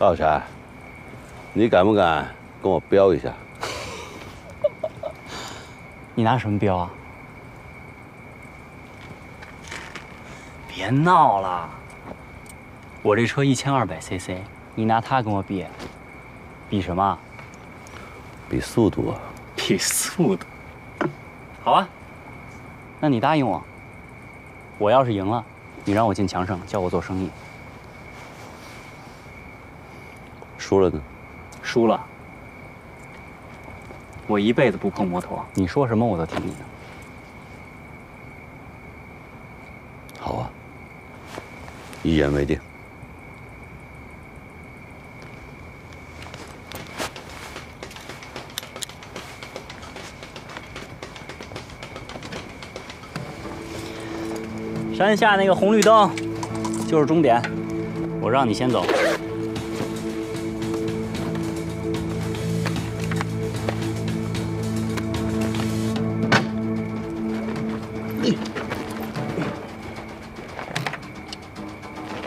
老柴，你敢不敢跟我飙一下？你拿什么飙啊？别闹了，我这车1200cc， 你拿它跟我比，比什么？比速度啊！比速度。好啊，那你答应我，我要是赢了，你让我进强盛，教我做生意。 输了呢？输了。我一辈子不碰摩托，你说什么我都听你的。好啊，一言为定。山下那个红绿灯就是终点，我让你先走。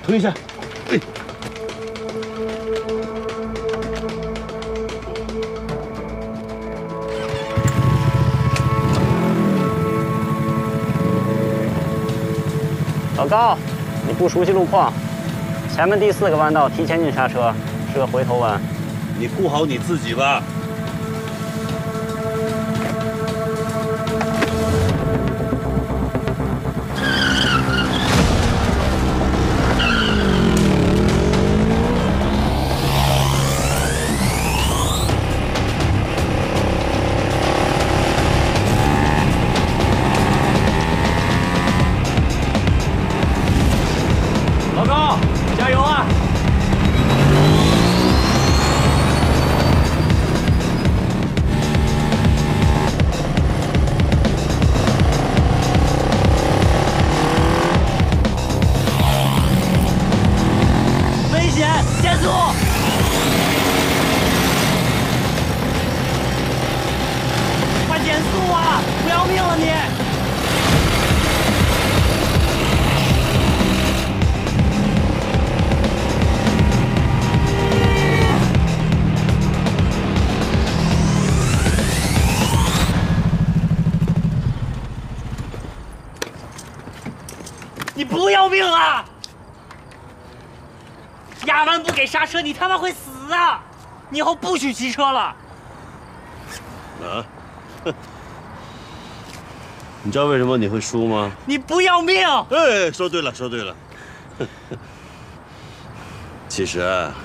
推一下，哎，老高，你不熟悉路况，前面第4个弯道提前进刹车，是个回头弯，你顾好你自己吧。 刹车，你他妈会死啊！你以后不许骑车了。啊？你知道为什么你会输吗？你不要命！哎，说对了，说对了。其实啊，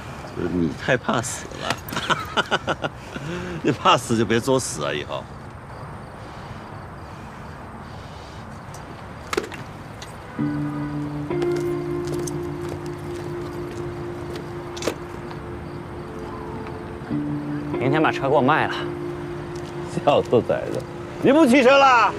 你太怕死了。你怕死就别作死啊，以后。明天把车给我卖了，小兔崽子，你不骑车了？